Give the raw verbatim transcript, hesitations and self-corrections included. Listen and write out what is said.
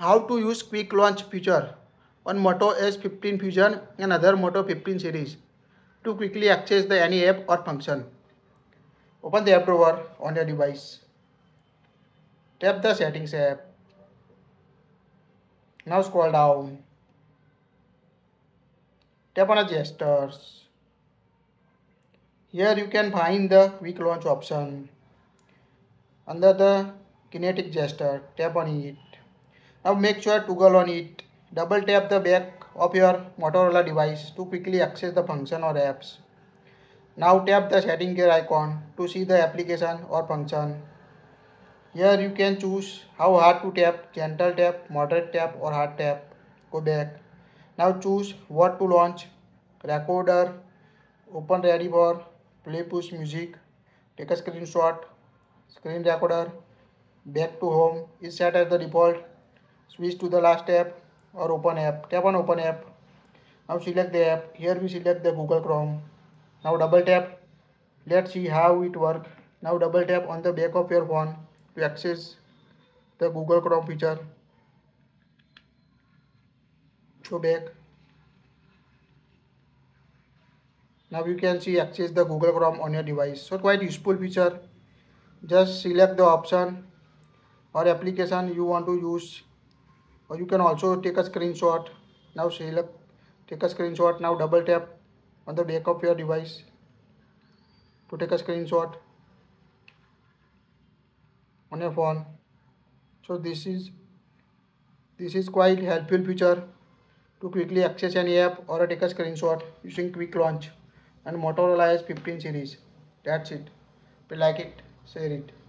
how to use Quick Launch feature on Moto S fifteen Fusion and other Moto fifteen series to quickly access the any app or function. Open the app drawer on your device. Tap the Settings app. Now scroll down. Tap on the gestures. Here you can find the Quick Launch option. Under the Kinetic gesture, tap on it. Now make sure to toggle on it. Double tap the back of your Motorola device to quickly access the function or apps. Now tap the setting gear icon to see the application or function. Here you can choose how hard to tap, gentle tap, moderate tap or hard tap. Go back. Now choose what to launch, recorder, open ready for, play push music, take a screenshot, screen recorder, back to home is set as the default, switch to the last app or open app. Tap on open app. Now select the app. Here we select the Google Chrome. Now double tap. Let's see how it works. Now double tap on the back of your phone to access the Google Chrome feature. Go back. Now you can see access the Google Chrome on your device. So quite useful feature. Just select the option or application you want to use, or you can also take a screenshot. Now select, take a screenshot. Now double tap on the back of your device to take a screenshot on your phone. So this is this is quite helpful feature to quickly access any app or take a screenshot using Quick Launch and Motorola S fifteen series. That's it. If you like it, share it.